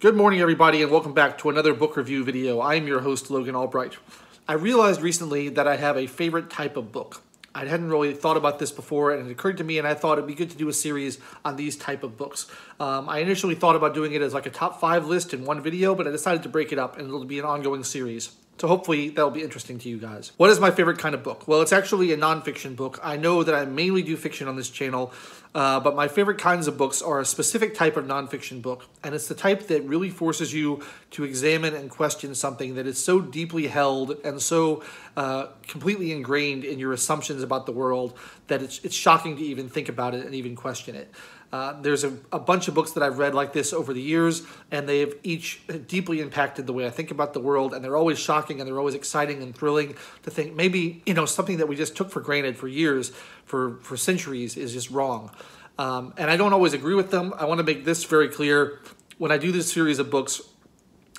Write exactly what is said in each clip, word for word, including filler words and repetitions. Good morning, everybody, and welcome back to another book review video. I'm your host, Logan Albright. I realized recently that I have a favorite type of book. I hadn't really thought about this before, and it occurred to me, and I thought it'd be good to do a series on these type of books. Um, I initially thought about doing it as like a top five list in one video, but I decided to break it up, and it'll be an ongoing series. So hopefully that'll be interesting to you guys. What is my favorite kind of book? Well, it's actually a nonfiction book. I know that I mainly do fiction on this channel, uh, but my favorite kinds of books are a specific type of nonfiction book, and it's the type that really forces you to examine and question something that is so deeply held and so uh, completely ingrained in your assumptions about the world that it's, it's shocking to even think about it and even question it. Uh, there's a, a bunch of books that I've read like this over the years, and they've each deeply impacted the way I think about the world, and they're always shocking and they're always exciting and thrilling to think maybe, you know, something that we just took for granted for years, for, for centuries is just wrong. Um, and I don't always agree with them. I want to make this very clear. When I do this series of books,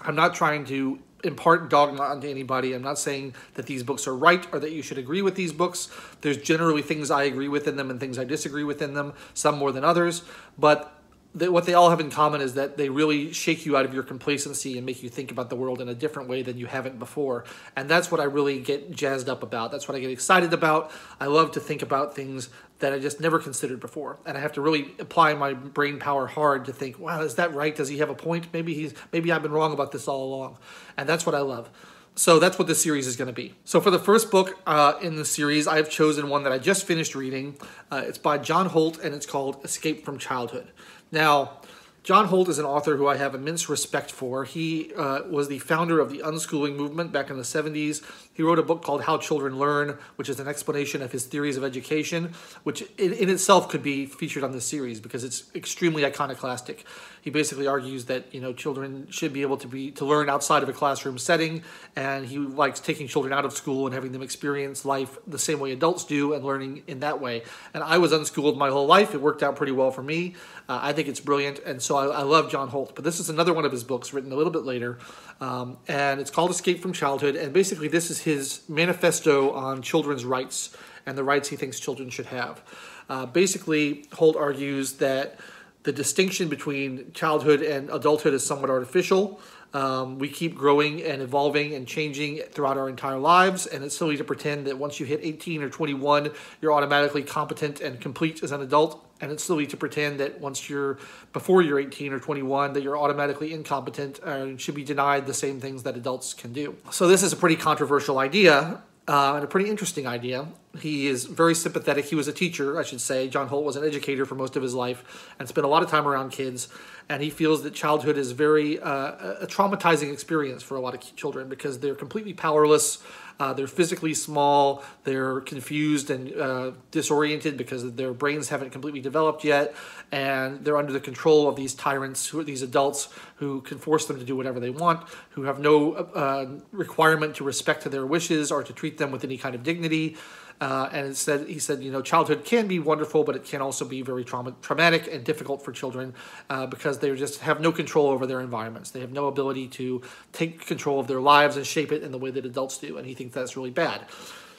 I'm not trying to impart dogma onto anybody. I'm not saying that these books are right or that you should agree with these books. There's generally things I agree with in them and things I disagree with in them, some more than others. But they, what they all have in common is that they really shake you out of your complacency and make you think about the world in a different way than you haven't before. And that's what I really get jazzed up about. That's what I get excited about. I love to think about things that I just never considered before. And I have to really apply my brain power hard to think, wow, is that right? Does he have a point? Maybe he's, maybe I've been wrong about this all along. And that's what I love. So that's what this series is going to be. So for the first book uh, in the series, I've chosen one that I just finished reading. Uh, it's by John Holt, and it's called Escape from Childhood. Now, John Holt is an author who I have immense respect for. He uh, was the founder of the unschooling movement back in the seventies. He wrote a book called How Children Learn, which is an explanation of his theories of education, which in, in itself could be featured on this series because it's extremely iconoclastic. He basically argues that, you know, children should be able to be to learn outside of a classroom setting, and he likes taking children out of school and having them experience life the same way adults do and learning in that way. And I was unschooled my whole life. It worked out pretty well for me. Uh, I think it's brilliant, and so So I, I love John Holt, but this is another one of his books written a little bit later, um, and it's called Escape from Childhood, and basically this is his manifesto on children's rights and the rights he thinks children should have. Uh, basically, Holt argues that the distinction between childhood and adulthood is somewhat artificial. Um, we keep growing and evolving and changing throughout our entire lives, and it's silly to pretend that once you hit eighteen or twenty-one, you're automatically competent and complete as an adult, and it's silly to pretend that once you're, before you're eighteen or twenty-one, that you're automatically incompetent and should be denied the same things that adults can do. So this is a pretty controversial idea, Uh, and a pretty interesting idea. He is very sympathetic. He was a teacher, I should say. John Holt was an educator for most of his life and spent a lot of time around kids. And he feels that childhood is very uh, a traumatizing experience for a lot of children because they're completely powerless. Uh, they're physically small. They're confused and uh, disoriented because their brains haven't completely developed yet. And they're under the control of these tyrants, who are these adults who can force them to do whatever they want, who have no uh, requirement to respect their wishes or to treat them with any kind of dignity. Uh, and instead, he said, you know, childhood can be wonderful, but it can also be very trauma traumatic and difficult for children uh, because they just have no control over their environments. They have no ability to take control of their lives and shape it in the way that adults do. And he thinks that's really bad.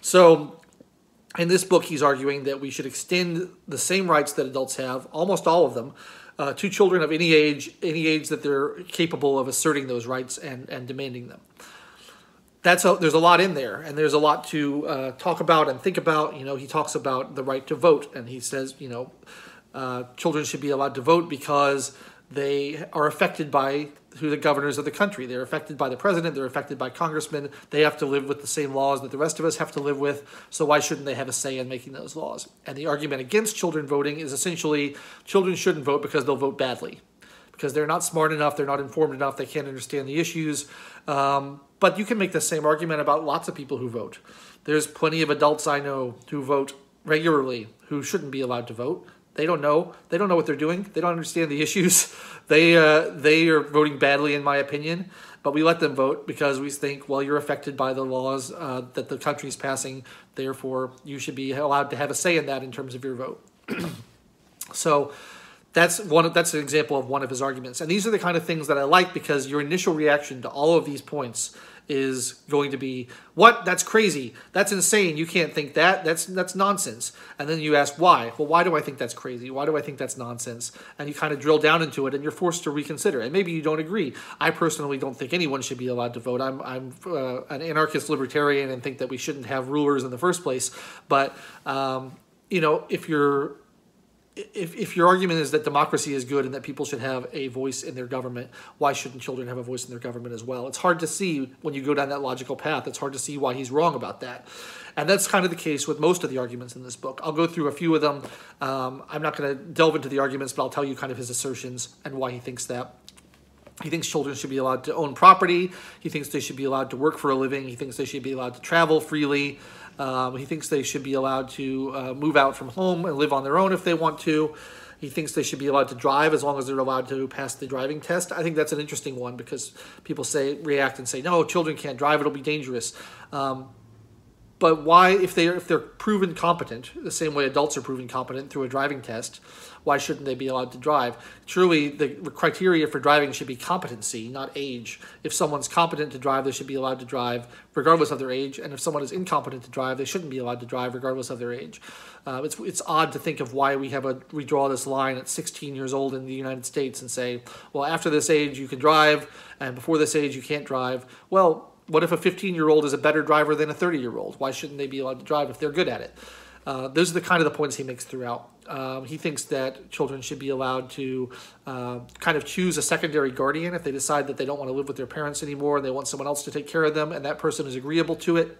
So in this book, he's arguing that we should extend the same rights that adults have, almost all of them, uh, to children of any age, any age that they're capable of asserting those rights and, and demanding them. That's a, there's a lot in there, and there's a lot to uh, talk about and think about. You know, he talks about the right to vote, and he says, you know, uh, children should be allowed to vote because they are affected by who the governors of the country. They're affected by the president. They're affected by congressmen. They have to live with the same laws that the rest of us have to live with, so why shouldn't they have a say in making those laws? And the argument against children voting is essentially children shouldn't vote because they'll vote badly, because they're not smart enough, they're not informed enough, they can't understand the issues. Um, but you can make the same argument about lots of people who vote. There's plenty of adults I know who vote regularly who shouldn't be allowed to vote. They don't know. They don't know what they're doing. They don't understand the issues. They, uh, they are voting badly, in my opinion. But we let them vote because we think, well, you're affected by the laws uh, that the country's passing. Therefore, you should be allowed to have a say in that in terms of your vote. So That's one. Of, that's an example of one of his arguments. And these are the kind of things that I like, because your initial reaction to all of these points is going to be, what? That's crazy. That's insane. You can't think that. That's that's nonsense. And then you ask, why? Well, why do I think that's crazy? Why do I think that's nonsense? And you kind of drill down into it, and you're forced to reconsider. And maybe you don't agree. I personally don't think anyone should be allowed to vote. I'm, I'm uh, an anarchist libertarian and think that we shouldn't have rulers in the first place. But, um, you know, if you're... If, if your argument is that democracy is good and that people should have a voice in their government, why shouldn't children have a voice in their government as well? It's hard to see when you go down that logical path. It's hard to see why he's wrong about that. And that's kind of the case with most of the arguments in this book. I'll go through a few of them. Um, I'm not going to delve into the arguments, but I'll tell you kind of his assertions and why he thinks that. He thinks children should be allowed to own property. He thinks they should be allowed to work for a living. He thinks they should be allowed to travel freely. Um, he thinks they should be allowed to uh, move out from home and live on their own if they want to. He thinks they should be allowed to drive as long as they're allowed to pass the driving test. I think that's an interesting one, because people say react and say, no, children can't drive, it'll be dangerous. Um, but why, if they're if they're proven competent, the same way adults are proven competent through a driving test, why shouldn't they be allowed to drive? Truly, the criteria for driving should be competency, not age. If someone's competent to drive, they should be allowed to drive regardless of their age. And if someone is incompetent to drive, they shouldn't be allowed to drive regardless of their age. Uh, it's, it's odd to think of why we have a we draw this line at sixteen years old in the United States and say, well, after this age, you can drive, and before this age, you can't drive. Well, what if a fifteen-year-old is a better driver than a thirty-year-old? Why shouldn't they be allowed to drive if they're good at it? Uh, those are the kind of the points he makes throughout. Um, he thinks that children should be allowed to uh, kind of choose a secondary guardian if they decide that they don't want to live with their parents anymore and they want someone else to take care of them, and that person is agreeable to it.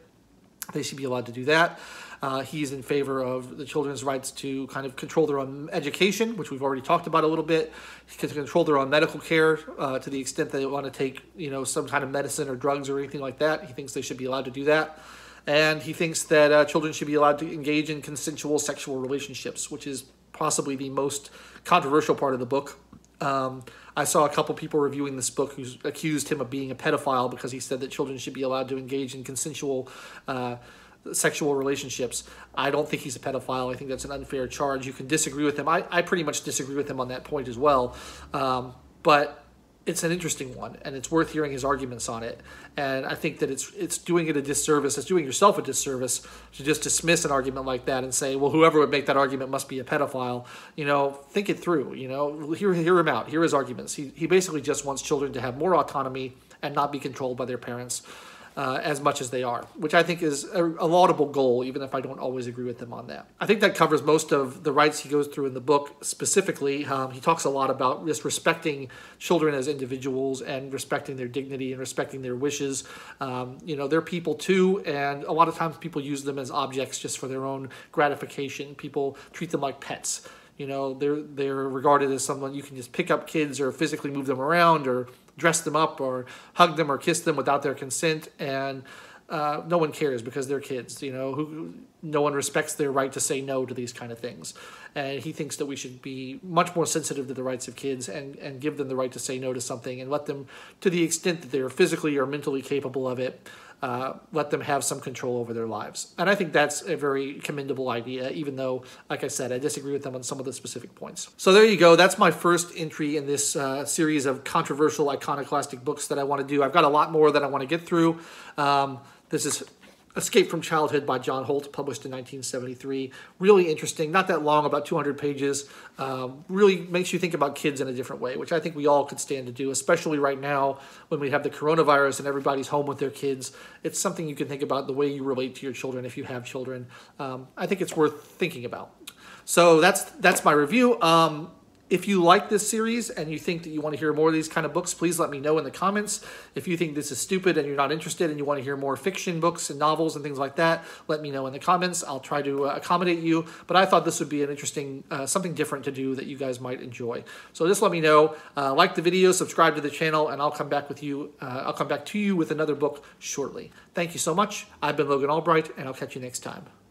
They should be allowed to do that. Uh, he's in favor of the children's rights to kind of control their own education, which we've already talked about a little bit. He can control their own medical care uh, to the extent that they want to take, you know, some kind of medicine or drugs or anything like that. He thinks they should be allowed to do that. And he thinks that uh, children should be allowed to engage in consensual sexual relationships, which is possibly the most controversial part of the book. Um, I saw a couple people reviewing this book who accused him of being a pedophile because he said that children should be allowed to engage in consensual uh sexual relationships. I don't think he's a pedophile. I think that's an unfair charge. You can disagree with him. I, I pretty much disagree with him on that point as well. Um, but it's an interesting one, and it's worth hearing his arguments on it. And I think that it's it's doing it a disservice, it's doing yourself a disservice to just dismiss an argument like that and say, well, whoever would make that argument must be a pedophile. You know, think it through, you know, hear, hear him out, hear his arguments. He, he basically just wants children to have more autonomy and not be controlled by their parents. Uh, as much as they are, which I think is a, a laudable goal, even if I don't always agree with them on that. I think that covers most of the rights he goes through in the book specifically. Um, he talks a lot about just respecting children as individuals and respecting their dignity and respecting their wishes. Um, you know, they're people too, and a lot of times people use them as objects just for their own gratification. People treat them like pets. You know, they're, they're regarded as someone you can just pick up kids or physically move them around or dress them up or hug them or kiss them without their consent, and uh, no one cares because they're kids, you know, who no one respects their right to say no to these kind of things. And he thinks that we should be much more sensitive to the rights of kids and, and give them the right to say no to something, and let them, to the extent that they're physically or mentally capable of it, uh, let them have some control over their lives. And I think that's a very commendable idea, even though, like I said, I disagree with them on some of the specific points. So there you go. That's my first entry in this uh, series of controversial iconoclastic books that I want to do. I've got a lot more that I want to get through. Um, this is Escape from Childhood by John Holt, published in nineteen seventy-three. Really interesting, not that long, about two hundred pages. Um, really makes you think about kids in a different way, which I think we all could stand to do, especially right now when we have the coronavirus and everybody's home with their kids. It's something you can think about, the way you relate to your children if you have children. Um, I think it's worth thinking about. So that's, that's my review. Um, If you like this series and you think that you want to hear more of these kind of books, please let me know in the comments. If you think this is stupid and you're not interested and you want to hear more fiction books and novels and things like that, let me know in the comments. I'll try to uh, accommodate you. But I thought this would be an interesting, uh, something different to do that you guys might enjoy. So just let me know. Uh, like the video, subscribe to the channel, and I'll come back with you. Uh, I'll come back to you with another book shortly. Thank you so much. I've been Logan Albright, and I'll catch you next time.